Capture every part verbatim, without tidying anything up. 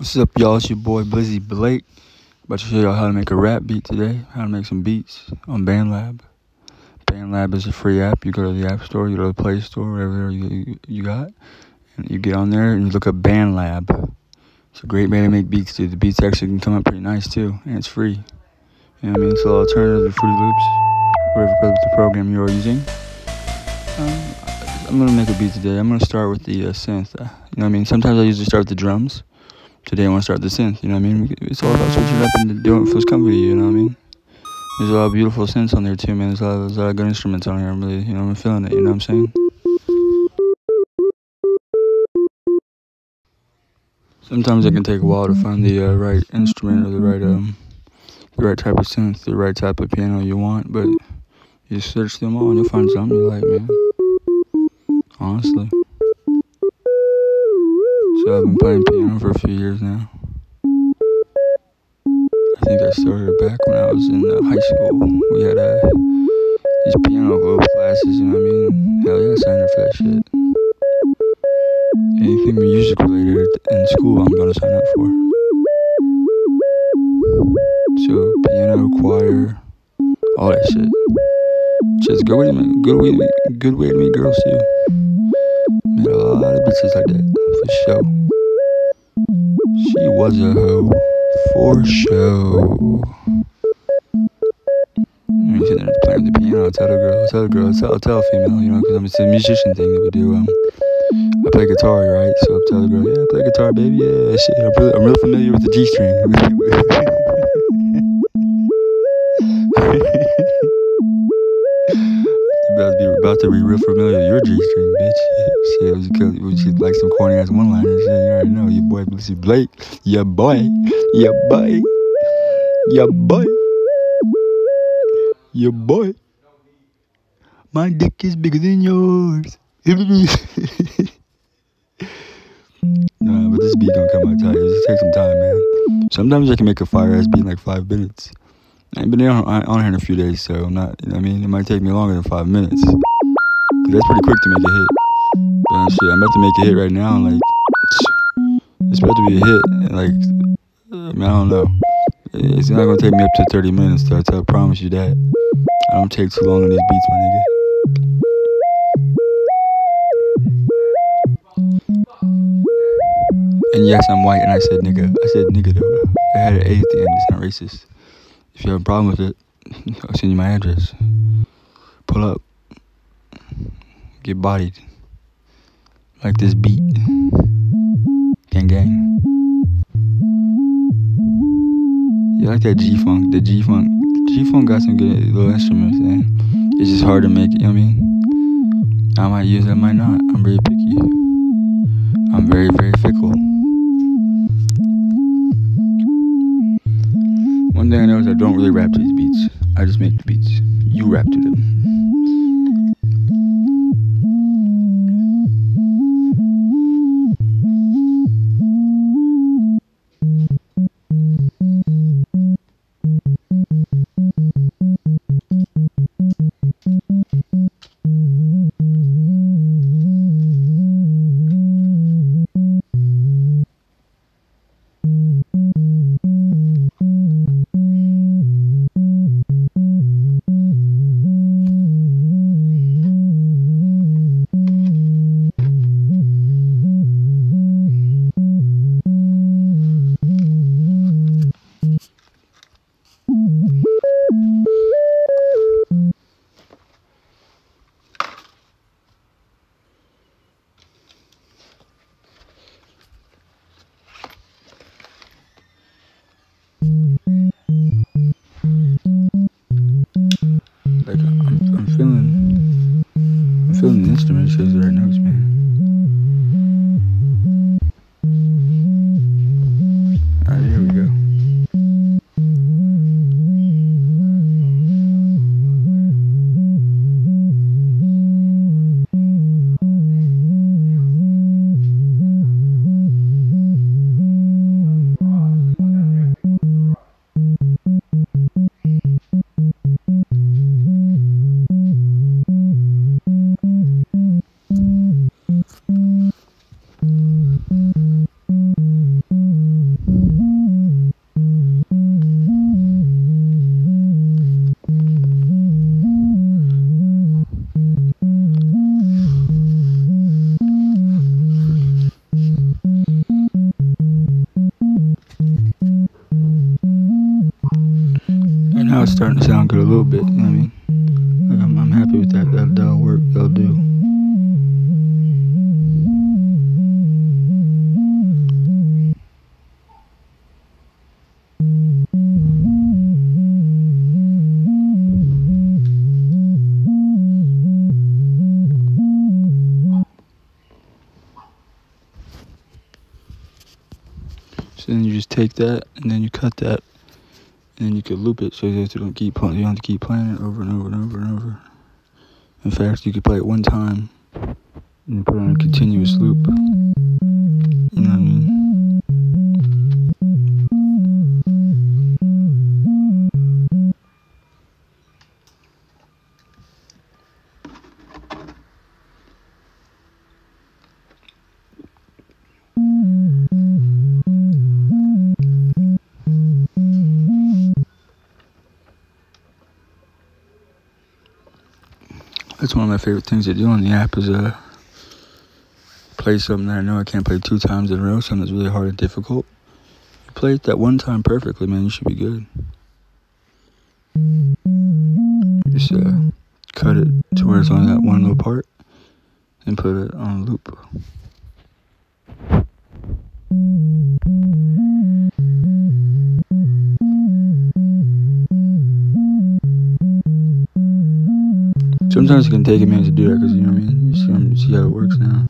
What's up, y'all? It's your boy Blizzy Blake. About to show y'all how to make a rap beat today. How to make some beats on BandLab. BandLab is a free app. You go to the App Store, you go to the Play Store, whatever you you got, and you get on there and you look up BandLab. It's a great way to make beats, dude. The beats actually can come out pretty nice too, and it's free. You know what I mean? It's an alternative to Fruity Loops, whatever the program you are using. Um, I'm gonna make a beat today. I'm gonna start with the uh, synth. Uh, you know what I mean? Sometimes I usually start with the drums. Today I want to start the synth, you know what I mean? It's all about switching up and doing it for this company, you know what I mean? There's a lot of beautiful synths on there too, man. There's a lot of, there's a lot of good instruments on here. I'm really, you know, I'm feeling it, you know what I'm saying? Sometimes it can take a while to find the uh, right instrument or the right, um, the right type of synth, the right type of piano you want, but you search them all and you'll find something you like, man. Honestly. So I've been playing piano for a few years now. I think I started back when I was in uh, high school. We had uh, these piano globe classes, you know what I mean? Hell yeah, I signed up for that shit. Anything music related in school, I'm gonna sign up for. So piano, choir, all that shit. Just good way to make, good way to make, good way to meet girls too. Met a lot of bitches like that. For show. She was a hoe. For show. I'm sitting there playing the piano. I'll tell the girl, I'll tell the girl, I'll tell, I'll tell a female, you know, because it's a musician thing that we do. Um, I play guitar, right? So I'll tell the girl, yeah, I play guitar, baby, yeah, shit. I'm really, I'm really familiar with the G string. About to be about to be real familiar with your G string, bitch. Shit, it was just like some corny ass one liners. You already know your boy Blizzy Blake, your boy, your boy, your boy, your boy. My dick is bigger than yours. Nah, but this beat gonna come out tight. It just takes some time, man. Sometimes I can make a fire ass beat in like five minutes. I ain't been on, on here in a few days, so I'm not, you know what I mean? It might take me longer than five minutes. Cause that's pretty quick to make a hit. But shit, I'm about to make a hit right now, and like, it's about to be a hit. And like, I mean, I don't know. It's not gonna take me up to thirty minutes, though, so I promise you that. I don't take too long on these beats, my nigga. And yes, I'm white, and I said nigga. I said nigga, though. I had an A at the end, it's not racist. If you have a problem with it, I'll send you my address. Pull up. Get bodied. Like this beat. Gang gang. You like that G-Funk. The G-Funk. G-Funk got some good little instruments, and it's just hard to make it, you know what I mean? I might use it, I might not. I'm very picky. I'm very, very fickle. One thing I know is I don't really rap to these beats. I just make the beats. You rap to them. Instrument shows the right notes, man. Alright, here we go. now it's starting to sound good a little bit, you know what I mean? Like I'm, I'm happy with that. that. That'll work, that'll do. So then you just take that and then you cut that and then you could loop it, so you don't keep playing, you don't have to keep playing it over and over and over and over. In fact, you could play it one time and put it on a continuous loop. You know what I mean? That's one of my favorite things to do on the app is uh, play something that I know I can't play two times in a row, something that's really hard and difficult. You play it that one time perfectly, man, you should be good. Just uh, cut it to where it's only that one little part and put it on a loop. Sometimes it can take a minute to do that because, you know what I mean, you see, you see how it works now.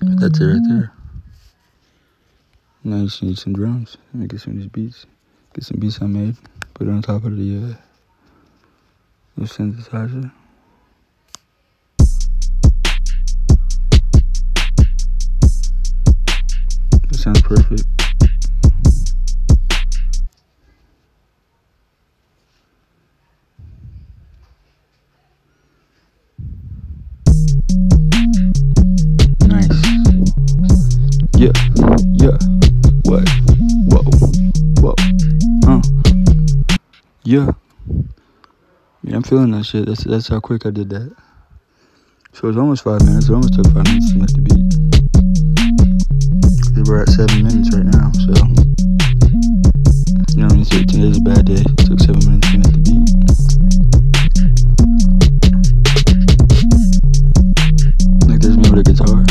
But that's it right there. Now you just need some drums. I'm gonna get some of these beats. Get some beats I made. Put it on top of the, uh, the synthesizer. It sounds perfect. Yeah, yeah, what, whoa, whoa, huh, yeah, yeah, I'm feeling that shit. That's, that's how quick I did that. So it was almost five minutes, it almost took five minutes to make the beat. We're at seven minutes right now, so, you know what I mean, so today's a bad day, it took seven minutes to make the beat. Like there's me with a guitar.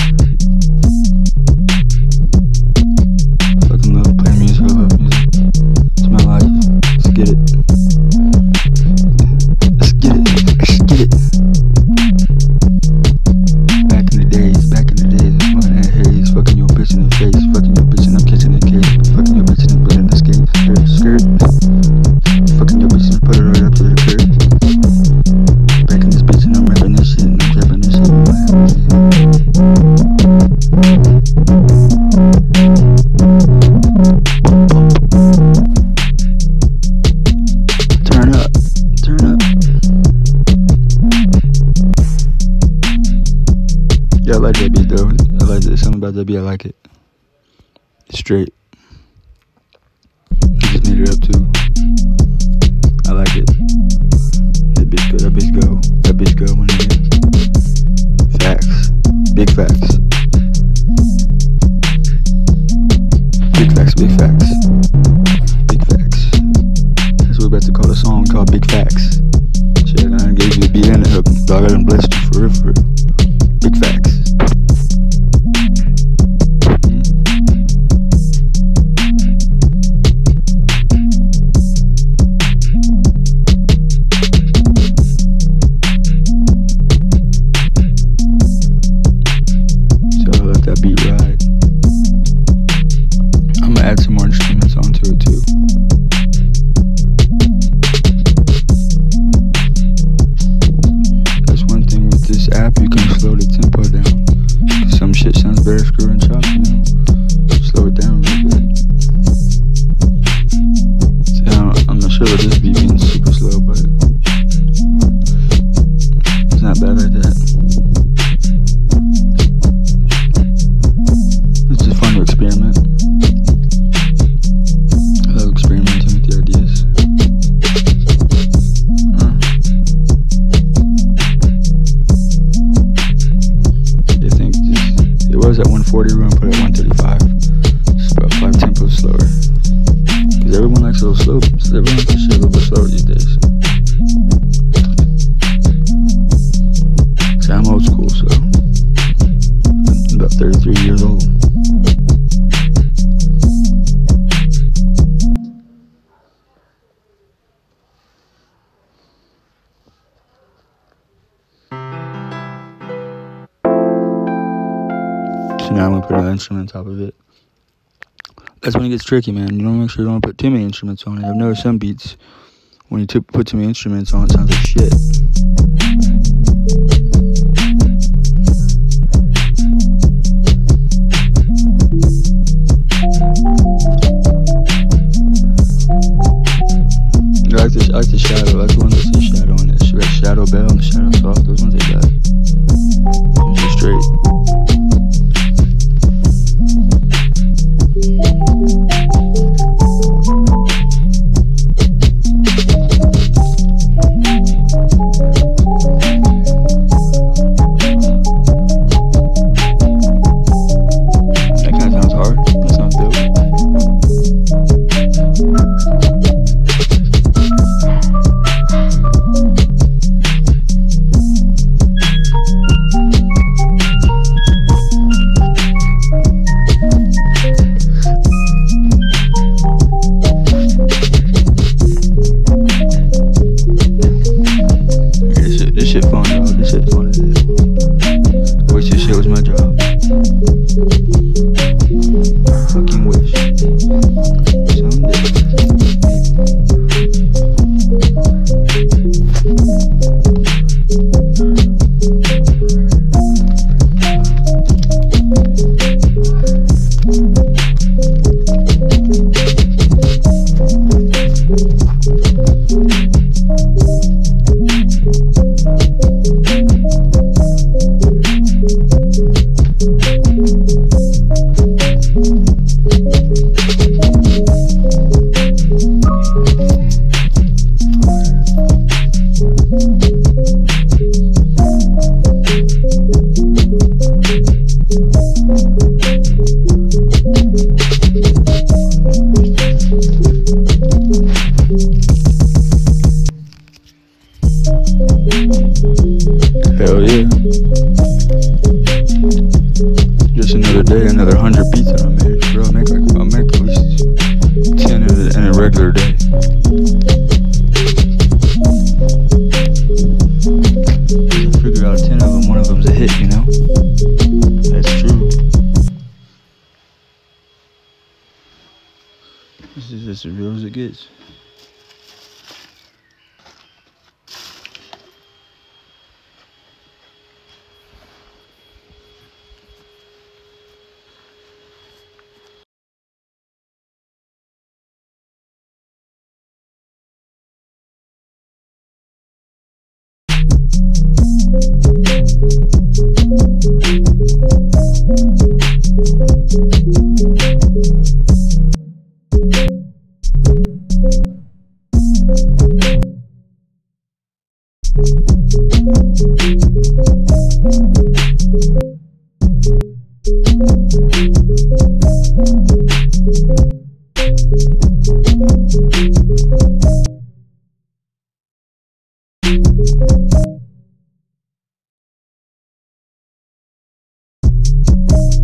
Yeah, I like that beat though. I like it. Something about that beat, I like it. It's straight. I just made it up too. I like it. That bitch go. That bitch go. That bitch go. When it is. Facts. Big facts. Big facts. Big facts. Big facts. That's what we're about to call a song called Big Facts. Shit, I gave you the beat and the hook. Dog, I done blessed you for real, for real. Big facts. At one forty, we're gonna put it at one thirty-five. It's about five tempos slower. everyone likes those slow loops. Everyone likes shit a little bit slow these days. See, I'm old school, so I'm about thirty-three years old. So now I'm gonna put an instrument on top of it. That's when it gets tricky, man. You don't make sure you don't put too many instruments on it. I've noticed some beats, when you put too many instruments on it, sounds like shit. I like the, I like the shadow. I like the one that says shadow on it. She got shadow bell and shadow soft. Those ones they got. Those are straight. As real as it gets.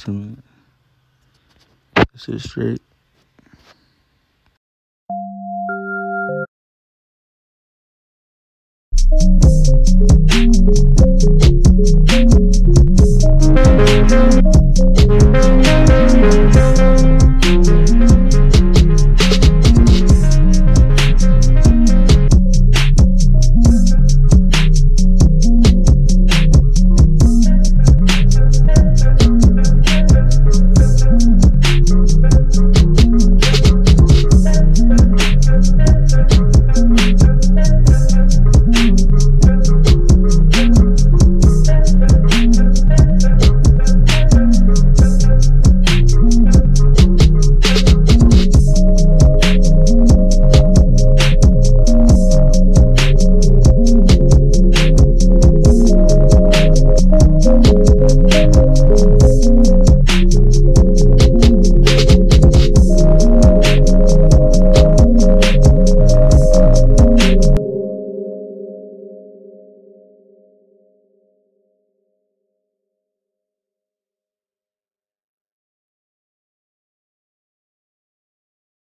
some straight.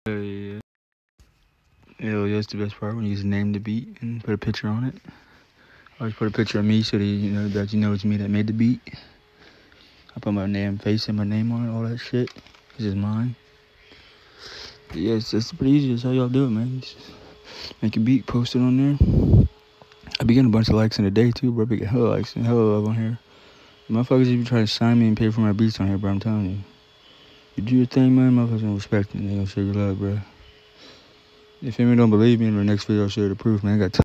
Yeah, yeah, that's the best part when you just name the beat and put a picture on it. I always put a picture of me so that you know that you know it's me that made the beat. I put my name, face, and my name on it, all that shit. This is mine. But yeah, it's, it's pretty easy. That's how y'all do it, man. Just make a beat, post it on there. I be getting a bunch of likes in a day too, bro. I be getting hella likes and hella love on here. Motherfuckers, if you try to sign me and pay for my beats on here, bro, I'm telling you. You do your thing, man, motherfuckers don't respect it. They don't show your love, bro. If you don't believe me, in the next video I'll show you the proof, man. I got